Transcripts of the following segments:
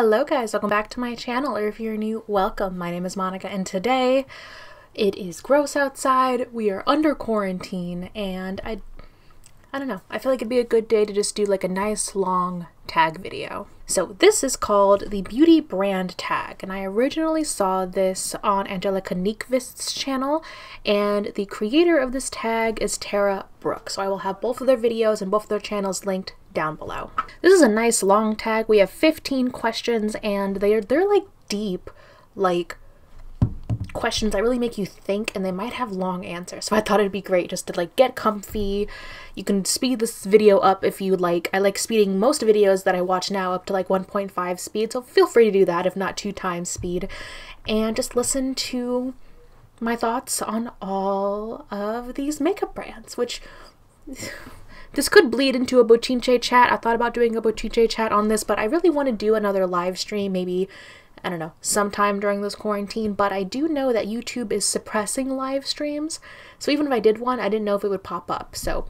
Hello guys, welcome back to my channel, or if you're new, welcome. My name is Monica and today it is gross outside, we are under quarantine, and I don't know, I feel like it'd be a good day to just do like a nice long tag video. So this is called the Beauty Brand Tag, and I originally saw this on Angelica Niekvist's channel, and the creator of this tag is Tara Brooke, so I will have both of their videos and both of their channels linked down below. This is a nice long tag. We have 15 questions and they're like deep, like questions that really make you think, and they might have long answers. So I thought it'd be great just to like get comfy. You can speed this video up if you like. I like speeding most videos that I watch now up to like 1.5 speed, so feel free to do that if not 2x speed, and just listen to my thoughts on all of these makeup brands, which this could bleed into a bochinche chat. I thought about doing a bochinche chat on this, but I really want to do another live stream, maybe, I don't know, sometime during this quarantine. But I do know that YouTube is suppressing live streams, so even if I did one, I didn't know if it would pop up. So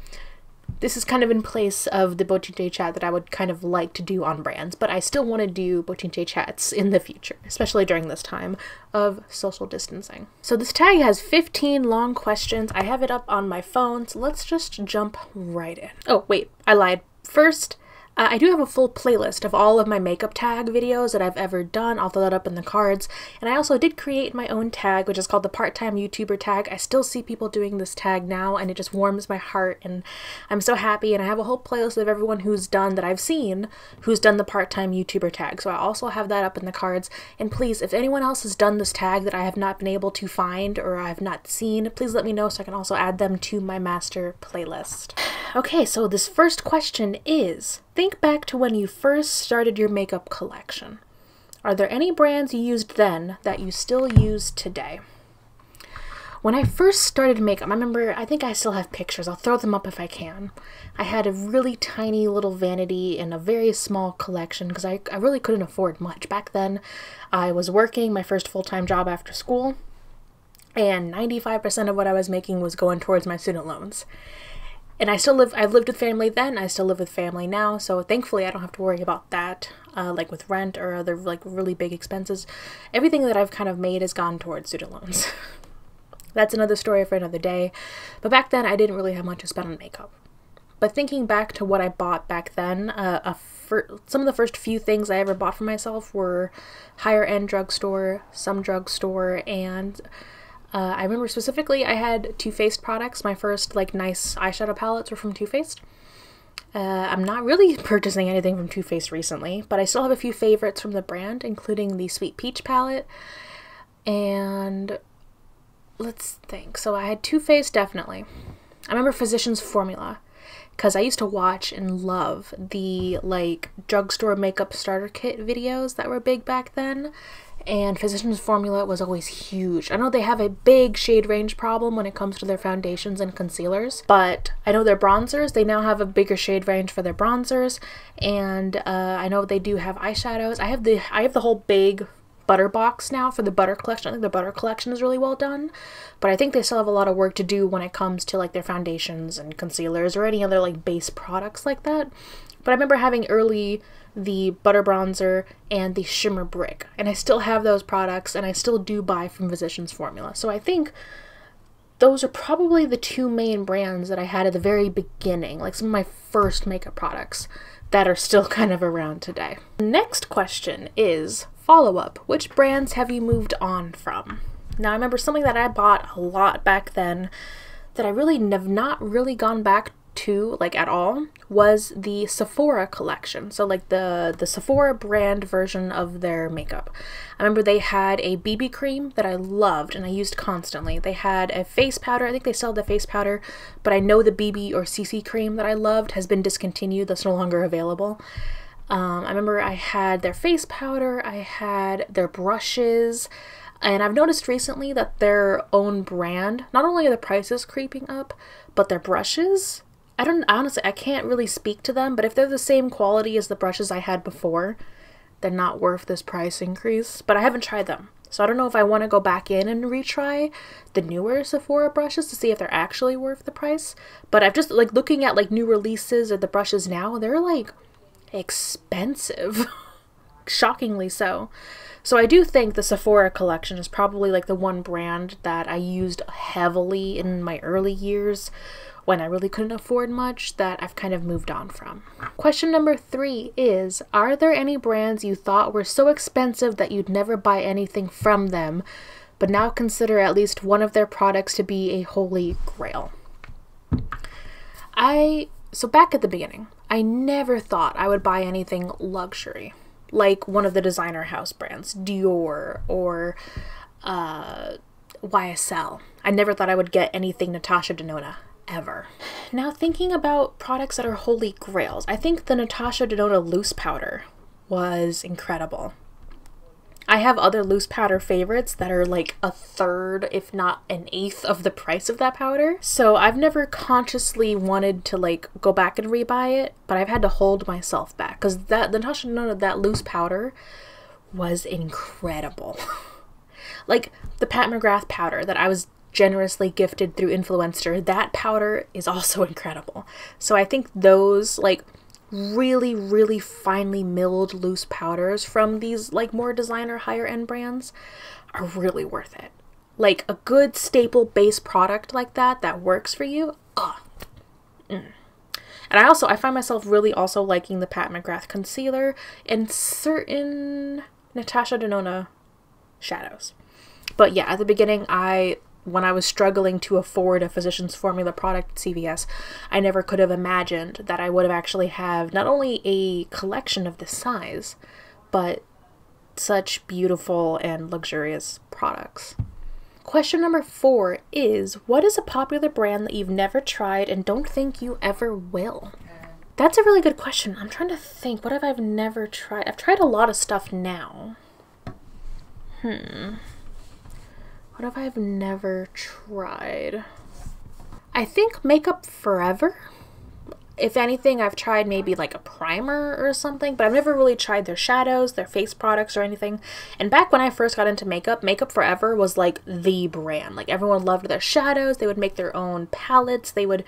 this is kind of in place of the bochinche chat that I would kind of like to do on brands, but I still want to do bochinche chats in the future, especially during this time of social distancing. So this tag has 15 long questions. I have it up on my phone, so let's just jump right in. Oh wait, I lied. First, I do have a full playlist of all of my makeup tag videos that I've ever done. I'll throw that up in the cards. And I also did create my own tag, which is called the Part-Time YouTuber Tag. I still see people doing this tag now, and it just warms my heart, and I'm so happy. And I have a whole playlist of everyone who's done, that I've seen, who's done the Part-Time YouTuber Tag. So I also have that up in the cards. And please, if anyone else has done this tag that I have not been able to find or I have not seen, please let me know so I can also add them to my master playlist. Okay, so this first question is, think back to when you first started your makeup collection. Are there any brands you used then that you still use today? When I first started makeup, I remember, I think I still have pictures, I'll throw them up if I can. I had a really tiny little vanity and a very small collection because I really couldn't afford much. Back then, I was working my first full-time job after school, and 95% of what I was making was going towards my student loans. And I've lived with family then, I still live with family now, so thankfully I don't have to worry about that, like with rent or other like really big expenses. Everything that I've kind of made has gone towards student loans. That's another story for another day. But back then I didn't really have much to spend on makeup. But thinking back to what I bought back then, some of the first few things I ever bought for myself were higher end drugstore, some drugstore, and I remember specifically I had Too Faced products. My first like nice eyeshadow palettes were from Too Faced. I'm not really purchasing anything from Too Faced recently, but I still have a few favorites from the brand, including the Sweet Peach palette. And let's think. So I had Too Faced definitely. I remember Physicians Formula because I used to watch and love the like drugstore makeup starter kit videos that were big back then. And Physicians Formula was always huge. I know they have a big shade range problem when it comes to their foundations and concealers, but I know their bronzers, they now have a bigger shade range for their bronzers, and I know they do have eyeshadows. I have the whole big butter box now for the butter collection. I think the butter collection is really well done, but I think they still have a lot of work to do when it comes to like their foundations and concealers or any other like base products like that. But I remember having early the butter bronzer and the shimmer brick, and I still have those products, and I still do buy from Physicians Formula. So I think those are probably the two main brands that I had at the very beginning, like some of my first makeup products that are still kind of around today. Next question is follow-up. Which brands have you moved on from? Now I remember something that I bought a lot back then that I really have not really gone back to like at all was the Sephora collection. So like the Sephora brand version of their makeup. I remember they had a BB cream that I loved and I used constantly. They had a face powder. I think they sell the face powder, but I know the BB or CC cream that I loved has been discontinued. That's no longer available. I remember I had their face powder, I had their brushes, and I've noticed recently that their own brand, not only are the prices creeping up, but their brushes, I don't, honestly, I can't really speak to them, but if they're the same quality as the brushes I had before, they're not worth this price increase. But I haven't tried them, so I don't know if I want to go back in and retry the newer Sephora brushes to see if they're actually worth the price. But I've just, like, looking at, like, new releases or the brushes now, they're, like, expensive shockingly so. So I do think the Sephora collection is probably like the one brand that I used heavily in my early years when I really couldn't afford much, that I've kind of moved on from. Question number 3 is, are there any brands you thought were so expensive that you'd never buy anything from them, but now consider at least one of their products to be a holy grail? So back at the beginning, I never thought I would buy anything luxury, like one of the designer house brands, Dior or YSL. I never thought I would get anything Natasha Denona, ever. Now thinking about products that are holy grails, I think the Natasha Denona loose powder was incredible. I have other loose powder favorites that are like a third, if not an eighth of the price of that powder. So I've never consciously wanted to like go back and rebuy it, but I've had to hold myself back because the Natasha Denona, that loose powder was incredible. Like the Pat McGrath powder that I was generously gifted through Influencer, that powder is also incredible. So I think those like really, really finely milled loose powders from these like more designer higher end brands are really worth it. Like a good staple base product like that that works for you. And I find myself really also liking the Pat McGrath concealer and certain Natasha Denona shadows. But yeah, at the beginning, when I was struggling to afford a Physicians Formula product at CVS, I never could have imagined that I would have actually have not only a collection of this size, but such beautiful and luxurious products. Question number 4 is, what is a popular brand that you've never tried and don't think you ever will? That's a really good question. I'm trying to think, what have I never tried? I've tried a lot of stuff now. What have I never tried? I think Makeup Forever. If anything, I've tried maybe like a primer or something, but I've never really tried their shadows, their face products or anything. And back when I first got into makeup, Makeup Forever was like the brand. Like everyone loved their shadows. They would make their own palettes. They would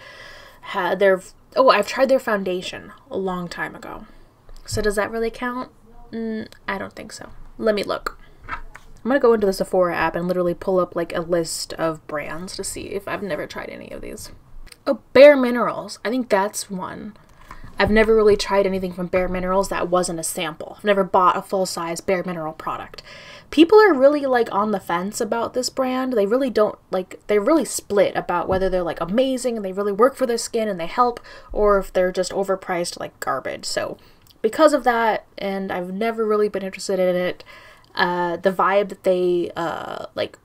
have their, oh, I've tried their foundation a long time ago. So does that really count? I don't think so. Let me look. I'm gonna go into the Sephora app and literally pull up like a list of brands to see if I've never tried any of these. Oh, Bare Minerals. I think that's one. I've never really tried anything from Bare Minerals that wasn't a sample. I've never bought a full-size Bare Mineral product. People are really like on the fence about this brand. They really don't like, they're really split about whether they're like amazing and they really work for their skin and they help, or if they're just overpriced like garbage. So because of that, and I've never really been interested in it, the vibe that they like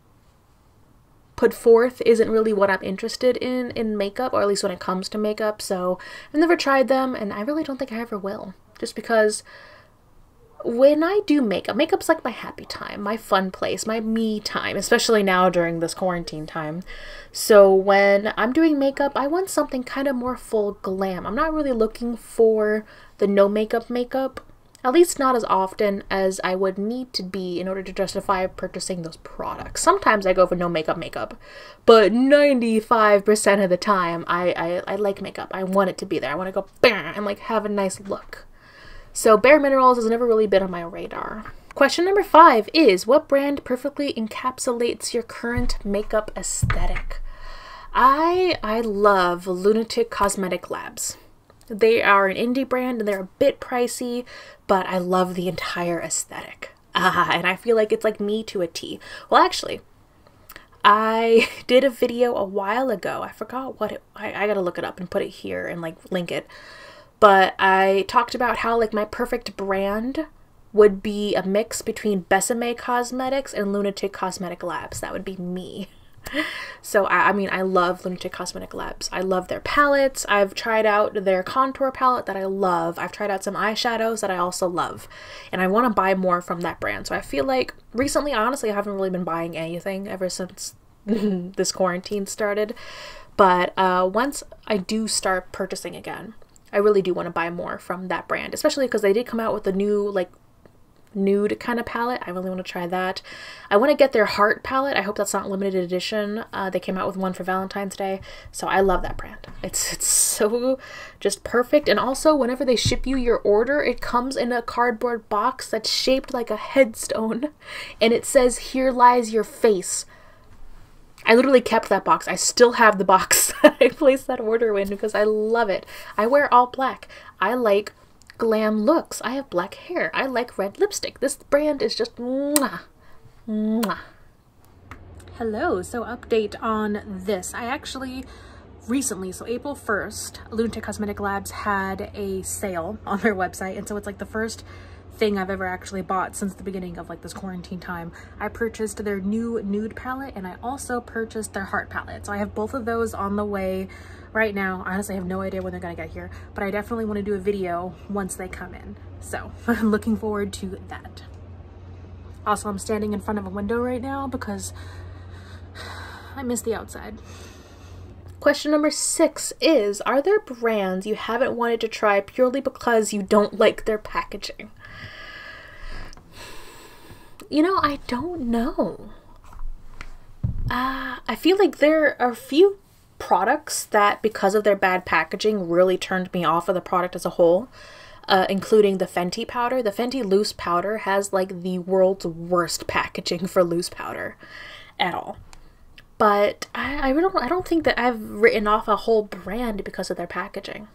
put forth isn't really what I'm interested in makeup, or at least when it comes to makeup. So I've never tried them, and I really don't think I ever will, just because when I do makeup, makeup's like my happy time, my fun place, my me time, especially now during this quarantine time. So when I'm doing makeup, I want something kind of more full glam. I'm not really looking for the no makeup makeup, at least not as often as I would need to be in order to justify purchasing those products. Sometimes I go for no makeup makeup, but 95% of the time I like makeup. I want it to be there. I want to go bam and like have a nice look. So Bare Minerals has never really been on my radar. Question number 5 is, what brand perfectly encapsulates your current makeup aesthetic? I love Lunatic Cosmetic Labs. They are an indie brand and they're a bit pricey, but I love the entire aesthetic. And I feel like it's like me to a T. Well, actually, I did a video a while ago. I forgot what it, I gotta look it up and put it here and like link it. But I talked about how like my perfect brand would be a mix between Besame Cosmetics and Lunatic Cosmetic Labs. That would be me. So I mean, I love Lunatic Cosmetic Labs. I love their palettes. I've tried out their contour palette that I love. I've tried out some eyeshadows that I also love, and I want to buy more from that brand. So I feel like recently, honestly, I haven't really been buying anything ever since this quarantine started. But once I do start purchasing again, I really do want to buy more from that brand, especially because they did come out with a new like nude kind of palette. I really want to try that. I want to get their heart palette. I hope that's not limited edition. They came out with one for Valentine's Day, so I love that brand. It's so just perfect. And also, whenever they ship you your order, it comes in a cardboard box that's shaped like a headstone, and it says, "Here lies your face." I literally kept that box. I still have the box that I placed that order in because I love it. I wear all black. I like glam looks. I have black hair. I like red lipstick. This brand is just mwah, mwah. Hello, so update on this. I actually recently, so April 1st, Lunatic Cosmetic Labs had a sale on their website. And so it's like the first thing I've ever actually bought since the beginning of like this quarantine time. I purchased their new nude palette and I also purchased their heart palette. So I have both of those on the way right now. Honestly, I have no idea when they're gonna get here, but I definitely want to do a video once they come in. So I'm looking forward to that. Also, I'm standing in front of a window right now because I miss the outside. Question number 6 is, are there brands you haven't wanted to try purely because you don't like their packaging? You know, I don't know. I feel like there are a few products that, because of their bad packaging, really turned me off of the product as a whole, including the Fenty powder. The Fenty loose powder has like the world's worst packaging for loose powder at all. But I don't think that I've written off a whole brand because of their packaging.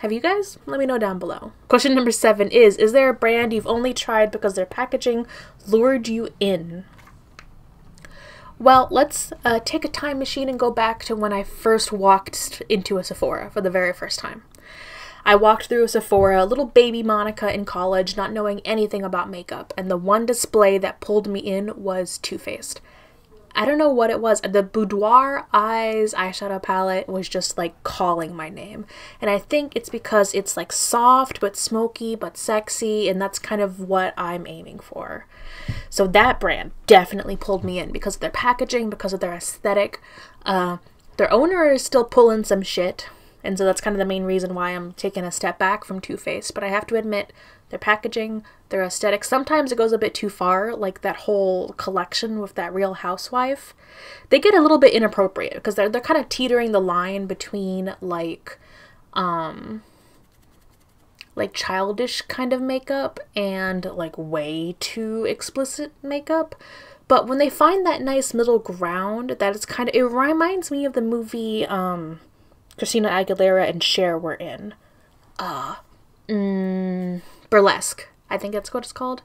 Have you guys? Let me know down below. Question number 7 is there a brand you've only tried because their packaging lured you in? Well, let's take a time machine and go back to when I first walked into a Sephora for the very first time. I walked through a Sephora, little baby Monica in college, not knowing anything about makeup, and the one display that pulled me in was Too Faced. I don't know what it was. The Boudoir Eyes eyeshadow palette was just like calling my name. And I think it's because it's like soft, but smoky, but sexy. And that's kind of what I'm aiming for. So that brand definitely pulled me in because of their packaging, because of their aesthetic. Their owner is still pulling some shit. And so that's kind of the main reason why I'm taking a step back from Too Faced. But I have to admit, their packaging, their aesthetic, sometimes it goes a bit too far, like that whole collection with that Real Housewife. They get a little bit inappropriate because they're kind of teetering the line between like childish kind of makeup and like way too explicit makeup. But when they find that nice middle ground, that is kind of, it reminds me of the movie Christina Aguilera and Cher were in. Burlesque, I think that's what it's called.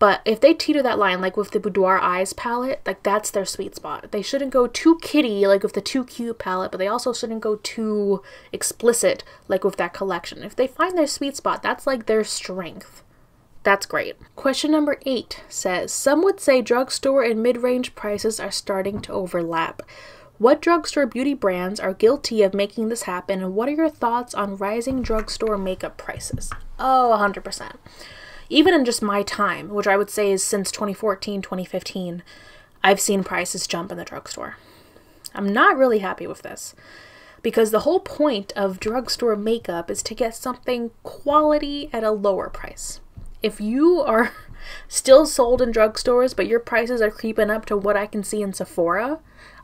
But if they teeter that line, like with the Boudoir Eyes palette, like that's their sweet spot. They shouldn't go too kitty, like with the Too Cute palette, but they also shouldn't go too explicit, like with that collection. If they find their sweet spot, that's like their strength. That's great. Question number 8 says, some would say drugstore and mid-range prices are starting to overlap. What drugstore beauty brands are guilty of making this happen, and what are your thoughts on rising drugstore makeup prices? Oh, 100%. Even in just my time, which I would say is since 2014, 2015, I've seen prices jump in the drugstore. I'm not really happy with this because the whole point of drugstore makeup is to get something quality at a lower price. If you are still sold in drugstores, but your prices are creeping up to what I can see in Sephora,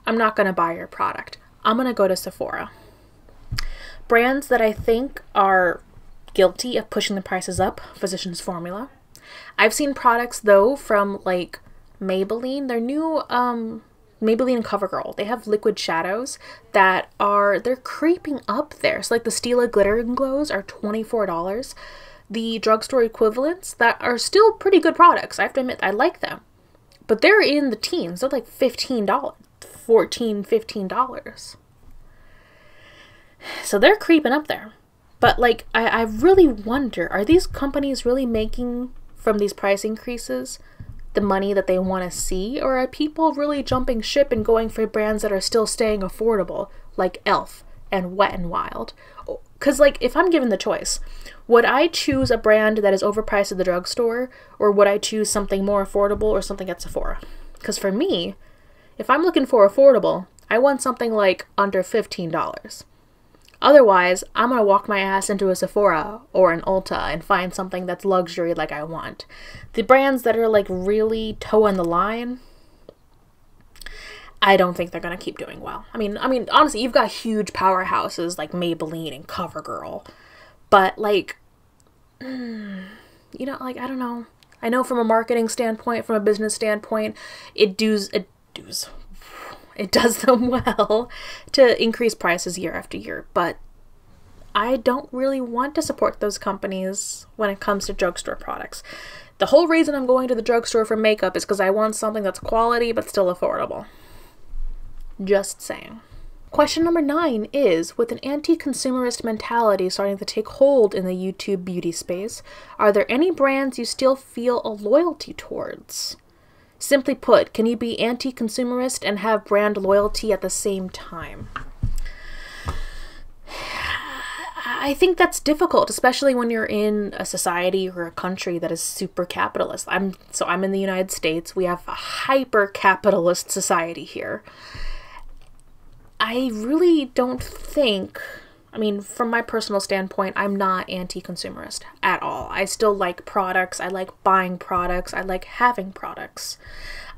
I'm not going to buy your product. I'm going to go to Sephora. Brands that I think are guilty of pushing the prices up, Physicians Formula. I've seen products, though, from, like, Maybelline. Their new Maybelline and CoverGirl. They have liquid shadows that are, they're creeping up there. So, like, the Stila Glitter and Glows are $24. The drugstore equivalents that are still pretty good products. I have to admit, I like them. But they're in the teens. They're, like, $15. $14, $15. So they're creeping up there. But like, I really wonder, are these companies really making from these price increases the money that they want to see? Or are people really jumping ship and going for brands that are still staying affordable, like e.l.f. and Wet n Wild? Because like, if I'm given the choice, would I choose a brand that is overpriced at the drugstore, or would I choose something more affordable or something at Sephora? Because for me, if I'm looking for affordable, I want something like under $15. Otherwise, I'm gonna walk my ass into a Sephora or an Ulta and find something that's luxury like I want. The brands that are like really toeing the line, I don't think they're gonna keep doing well. I mean, honestly, you've got huge powerhouses like Maybelline and CoverGirl, but like, you know, like, I don't know. I know from a marketing standpoint, from a business standpoint, it does them well to increase prices year after year, but I don't really want to support those companies when it comes to drugstore products. The whole reason I'm going to the drugstore for makeup is because I want something that's quality but still affordable. Just saying. Question number 9 is, with an anti-consumerist mentality starting to take hold in the YouTube beauty space, are there any brands you still feel a loyalty towards? Simply put, can you be anti-consumerist and have brand loyalty at the same time? I think that's difficult, especially when you're in a society or a country that is super capitalist. So I'm in the United States. We have a hyper-capitalist society here. I really don't think, I mean, from my personal standpoint, I'm not anti-consumerist at all. I still like products. I like buying products. I like having products.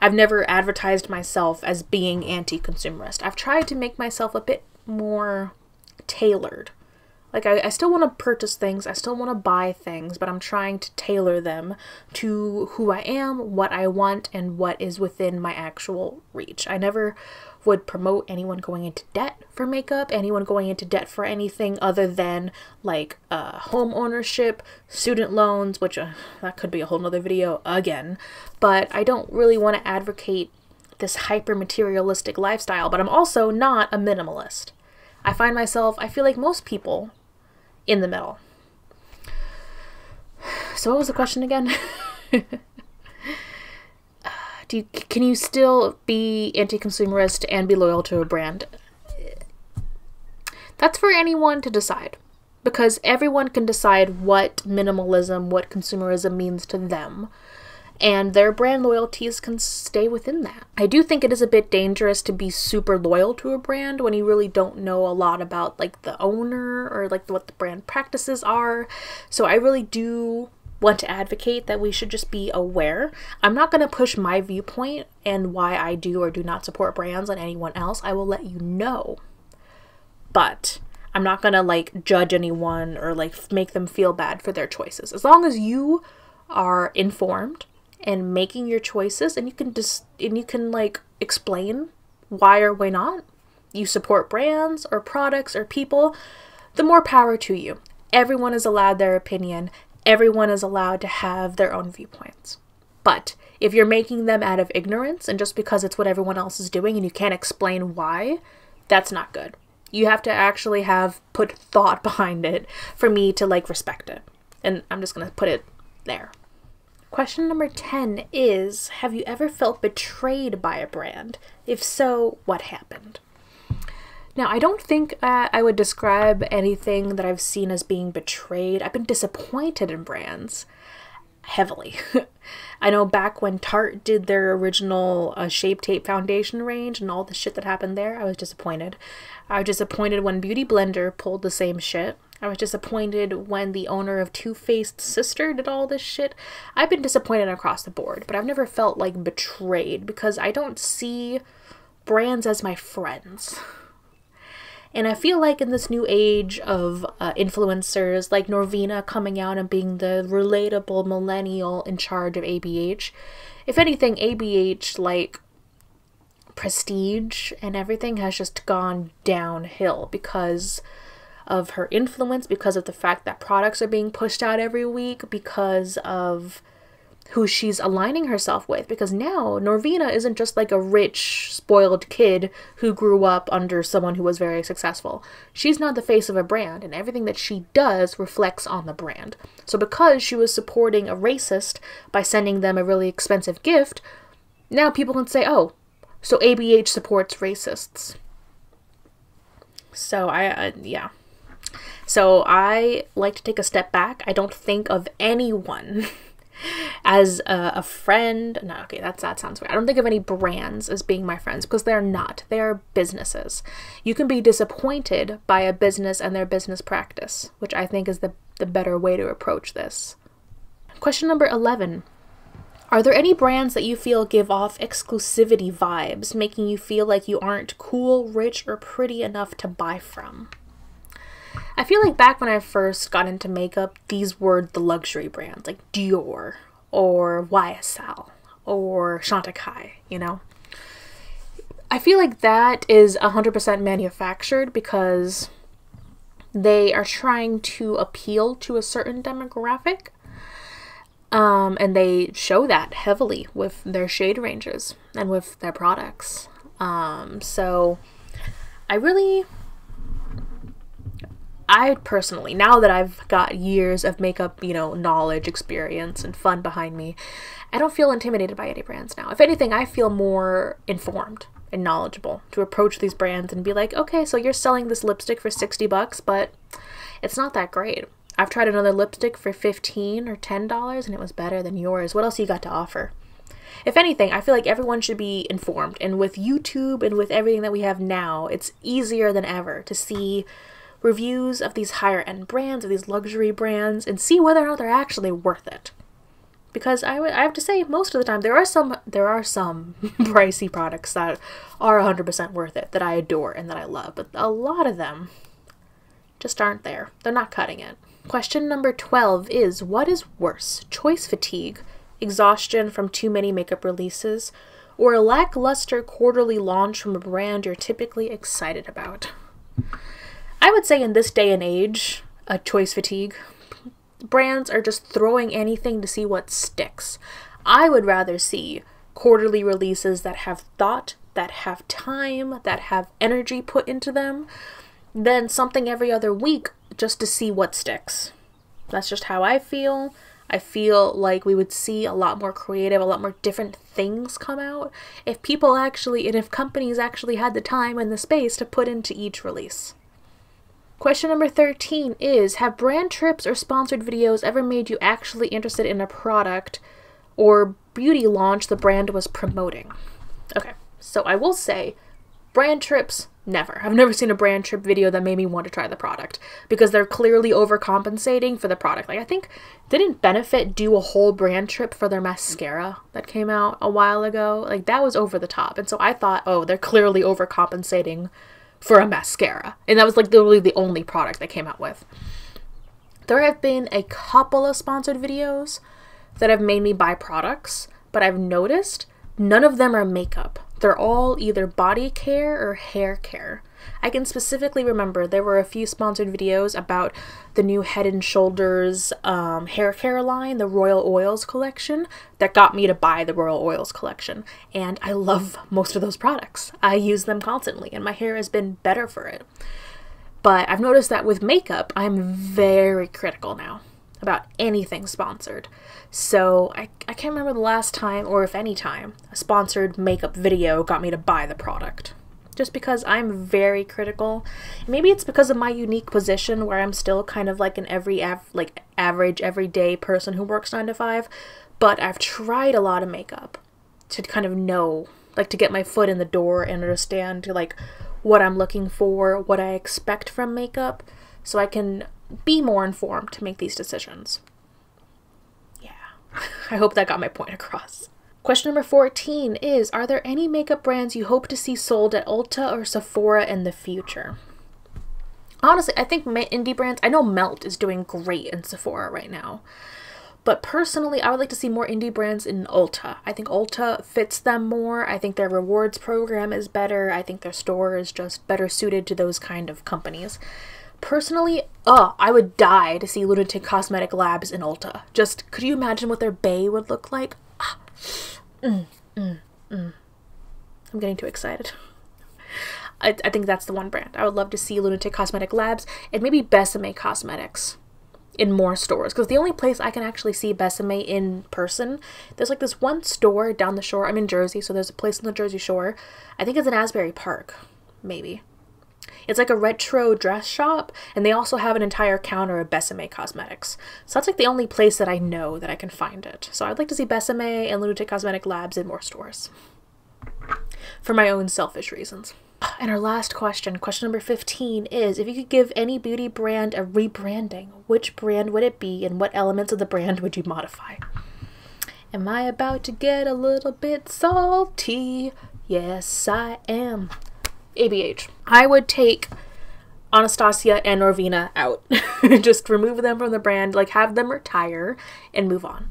I've never advertised myself as being anti-consumerist. I've tried to make myself a bit more tailored. Like, I still want to purchase things. I still want to buy things, but I'm trying to tailor them to who I am, what I want, and what is within my actual reach. I never would promote anyone going into debt for makeup, anyone going into debt for anything other than like home ownership, student loans, which that could be a whole nother video again, but I don't really want to advocate this hyper materialistic lifestyle, but I'm also not a minimalist. I find myself, I feel like most people, in the middle. So what was the question again? Can you still be anti-consumerist and be loyal to a brand? That's for anyone to decide, because everyone can decide what minimalism, what consumerism means to them, and their brand loyalties can stay within that. I do think it is a bit dangerous to be super loyal to a brand when you really don't know a lot about like the owner or like what the brand practices are. So I really do want to advocate that we should just be aware. I'm not gonna push my viewpoint and why I do or do not support brands on anyone else. I will let you know, but I'm not gonna like judge anyone or like make them feel bad for their choices. As long as you are informed and making your choices, and you can like explain why or why not you support brands or products or people, the more power to you. Everyone is allowed their opinion. Everyone is allowed to have their own viewpoints. But if you're making them out of ignorance and just because it's what everyone else is doing and you can't explain why, that's not good. You have to actually have put thought behind it for me to like respect it. And I'm just gonna put it there. Question number 10 is, have you ever felt betrayed by a brand? If so, what happened? Now, I don't think I would describe anything that I've seen as being betrayed. I've been disappointed in brands heavily. I know back when Tarte did their original Shape Tape foundation range and all the shit that happened there, I was disappointed. I was disappointed when Beauty Blender pulled the same shit. I was disappointed when the owner of Too Faced Sister did all this shit. I've been disappointed across the board, but I've never felt like betrayed because I don't see brands as my friends. And I feel like in this new age of influencers like Norvina coming out and being the relatable millennial in charge of ABH, if anything, ABH, like, prestige and everything has just gone downhill because of her influence, because of the fact that products are being pushed out every week, because of who she's aligning herself with, because now Norvina isn't just like a rich, spoiled kid who grew up under someone who was very successful. She's not the face of a brand, and everything that she does reflects on the brand. So because she was supporting a racist by sending them a really expensive gift, now people can say, oh, so ABH supports racists. So yeah. So I like to take a step back. I don't think of anyone as a friend. No, okay, that sounds weird. I don't think of any brands as being my friends because they're not. They are businesses. You can be disappointed by a business and their business practice, which I think is the better way to approach this. Question number 11. Are there any brands that you feel give off exclusivity vibes, making you feel like you aren't cool, rich, or pretty enough to buy from? I feel like back when I first got into makeup, these were the luxury brands, like Dior, or YSL, or Chantecaille, you know? I feel like that is 100% manufactured because they are trying to appeal to a certain demographic. And they show that heavily with their shade ranges and with their products. So I personally, now that I've got years of makeup, you know, knowledge, experience, and fun behind me, I don't feel intimidated by any brands now. If anything, I feel more informed and knowledgeable to approach these brands and be like, okay, so you're selling this lipstick for $60, but it's not that great. I've tried another lipstick for $15 or $10 and it was better than yours. What else you got to offer? If anything, I feel like everyone should be informed. And with YouTube and with everything that we have now, it's easier than ever to see reviews of these higher end brands, of these luxury brands, and see whether or not they're actually worth it. Because I have to say, most of the time, there are some pricey products that are 100% worth it, that I adore and that I love. But a lot of them just aren't there. They're not cutting it. Question number 12 is, what is worse, choice fatigue, exhaustion from too many makeup releases, or a lackluster quarterly launch from a brand you're typically excited about? I would say in this day and age, a choice fatigue. Brands are just throwing anything to see what sticks. I would rather see quarterly releases that have thought, that have time, that have energy put into them, than something every other week just to see what sticks. That's just how I feel. I feel like we would see a lot more creative, a lot more different things come out if people actually, and if companies actually had the time and the space to put into each release. Question number 13 is, have brand trips or sponsored videos ever made you actually interested in a product or beauty launch the brand was promoting? Okay, so I will say, brand trips, never. I've never seen a brand trip video that made me want to try the product because they're clearly overcompensating for the product. Like, I think, didn't Benefit do a whole brand trip for their mascara that came out a while ago? Like, that was over the top. And so I thought, oh, they're clearly overcompensating for a mascara. And that was like literally the only product they came out with. There have been a couple of sponsored videos that have made me buy products, but I've noticed none of them are makeup. They're all either body care or hair care. I can specifically remember there were a few sponsored videos about the new Head & Shoulders hair care line, the Royal Oils collection, that got me to buy the Royal Oils collection. And I love most of those products. I use them constantly and my hair has been better for it. But I've noticed that with makeup, I'm very critical now about anything sponsored. So I can't remember the last time, or if any time, a sponsored makeup video got me to buy the product. Just because I'm very critical. Maybe it's because of my unique position where I'm still kind of like an average everyday person who works 9 to 5, but I've tried a lot of makeup to kind of know, like to get my foot in the door and understand like what I'm looking for, what I expect from makeup, so I can be more informed to make these decisions. Yeah, I hope that got my point across. Question number 14 is, are there any makeup brands you hope to see sold at Ulta or Sephora in the future? Honestly, I think indie brands, I know Melt is doing great in Sephora right now, but personally, I would like to see more indie brands in Ulta. I think Ulta fits them more. I think their rewards program is better. I think their store is just better suited to those kind of companies. Personally, I would die to see Lunatic Cosmetic Labs in Ulta. Just, could you imagine what their bay would look like? I'm getting too excited. I think that's the one brand. I would love to see Lunatic Cosmetic Labs and maybe Besame Cosmetics in more stores. Because the only place I can actually see Besame in person, there's like this one store down the shore. I'm in Jersey, so there's a place on the Jersey Shore. I think it's in Asbury Park, maybe. It's like a retro dress shop, and they also have an entire counter of Besame Cosmetics. So that's like the only place that I know that I can find it. So I'd like to see Besame and Lunatic Cosmetic Labs in more stores for my own selfish reasons. And our last question, question number 15, is if you could give any beauty brand a rebranding, which brand would it be and what elements of the brand would you modify? Am I about to get a little bit salty? Yes, I am. ABH. I would take Anastasia and Norvina out. Just remove them from the brand, like have them retire and move on.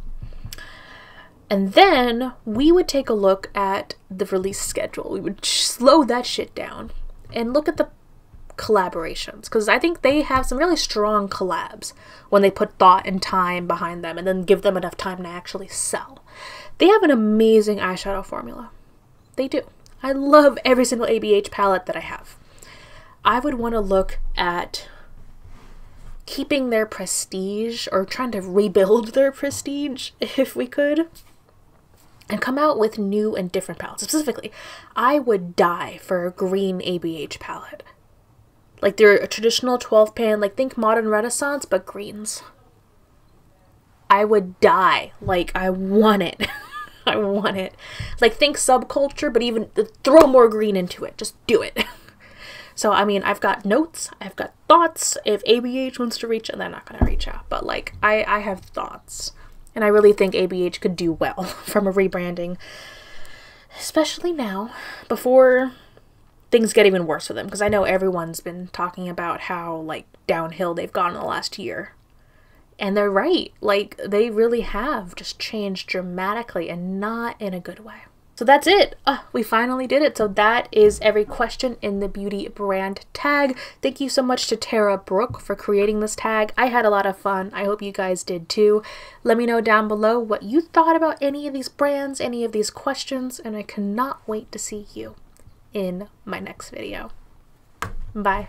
And then we would take a look at the release schedule. We would slow that shit down and look at the collaborations, because I think they have some really strong collabs when they put thought and time behind them and then give them enough time to actually sell. They have an amazing eyeshadow formula. They do. I love every single ABH palette that I have. I would want to look at keeping their prestige, or trying to rebuild their prestige if we could, and come out with new and different palettes. Specifically, I would die for a green ABH palette. Like they're a traditional 12-pan, like think modern Renaissance, but greens. I would die. Like I want it. I want it. Like think subculture, but even throw more green into it. Just do it. So, I mean, I've got notes, I've got thoughts. If ABH wants to reach out, they're not going to reach out. But, like, I have thoughts. And I really think ABH could do well from a rebranding. Especially now, before things get even worse for them. Because I know everyone's been talking about how, like, downhill they've gone in the last year. And they're right. Like, they really have just changed dramatically and not in a good way. So that's it. We finally did it. So that is every question in the beauty brand tag. Thank you so much to Tara Brooke for creating this tag. I had a lot of fun. I hope you guys did too. Let me know down below what you thought about any of these brands, any of these questions, and I cannot wait to see you in my next video. Bye.